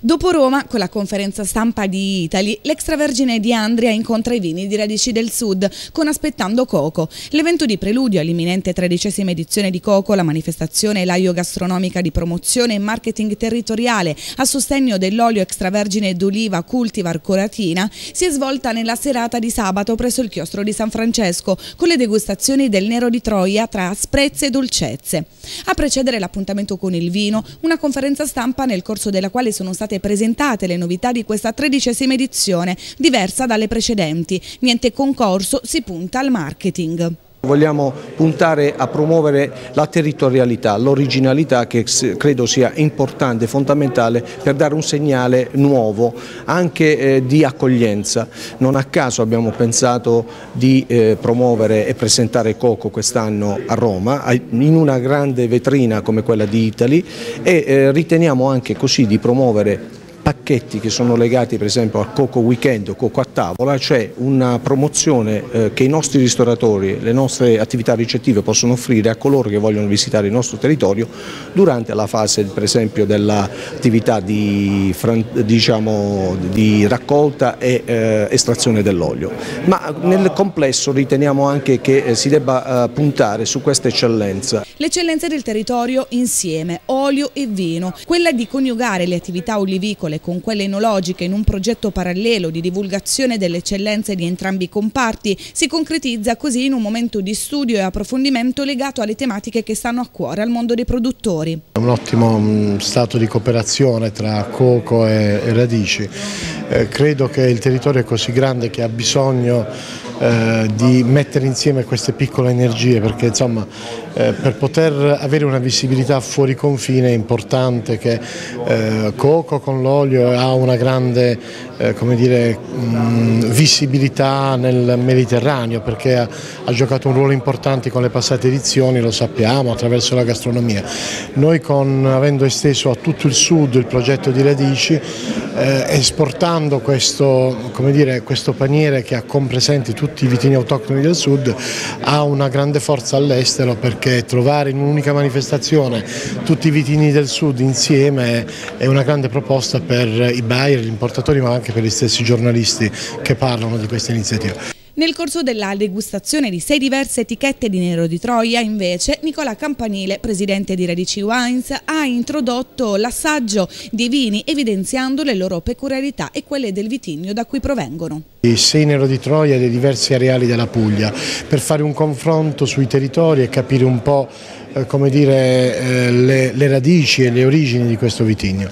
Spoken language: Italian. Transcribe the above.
Dopo Roma, con la conferenza stampa di Italy, l'extravergine di Andria incontra i vini di Radici del Sud con Aspettando Qoco. L'evento di preludio all'imminente 13ª edizione di Qoco, la manifestazione elaio-gastronomica di promozione e marketing territoriale a sostegno dell'olio extravergine d'oliva cultivar coratina, si è svolta nella serata di sabato presso il chiostro di San Francesco con le degustazioni del Nero di Troia tra asprezze e dolcezze. A precedere l'appuntamento con il vino, una conferenza stampa nel corso della quale sono state presentate le novità di questa 13ª edizione, diversa dalle precedenti. Niente concorso, si punta al marketing. Vogliamo puntare a promuovere la territorialità, l'originalità, che credo sia importante, fondamentale per dare un segnale nuovo, anche di accoglienza. Non a caso abbiamo pensato di promuovere e presentare Qoco quest'anno a Roma, in una grande vetrina come quella di Italy, e riteniamo anche così di promuovere pacchetti che sono legati per esempio al Qoco Weekend o Qoco a Tavola, cioè una promozione che i nostri ristoratori, le nostre attività ricettive possono offrire a coloro che vogliono visitare il nostro territorio durante la fase per esempio dell'attività di raccolta e estrazione dell'olio. Ma nel complesso riteniamo anche che si debba puntare su questa eccellenza. L'eccellenza del territorio insieme, olio e vino, quella di coniugare le attività olivicole con quelle enologiche in un progetto parallelo di divulgazione delle eccellenze di entrambi i comparti, si concretizza così in un momento di studio e approfondimento legato alle tematiche che stanno a cuore al mondo dei produttori. È un ottimo stato di cooperazione tra Qoco e Radici. Credo che il territorio è così grande che ha bisogno di mettere insieme queste piccole energie, perché insomma per poter avere una visibilità fuori confine è importante che Qoco con l'olio ha una grande come dire, visibilità nel Mediterraneo, perché ha giocato un ruolo importante con le passate edizioni, lo sappiamo, attraverso la gastronomia. Noi avendo esteso a tutto il sud il progetto di Radici, esportando questo paniere che ha compresenti tutti i vitigni autoctoni del sud, ha una grande forza all'estero, perché trovare in un'unica manifestazione tutti i vitigni del sud insieme è una grande proposta per i buyer, gli importatori, ma anche per gli stessi giornalisti che parlano di questa iniziativa. Nel corso della degustazione di 6 diverse etichette di Nero di Troia, invece, Nicola Campanile, presidente di Radici Wines, ha introdotto l'assaggio dei vini evidenziando le loro peculiarità e quelle del vitigno da cui provengono. I 6 Nero di Troia dei diversi areali della Puglia, per fare un confronto sui territori e capire un po' le radici e le origini di questo vitigno.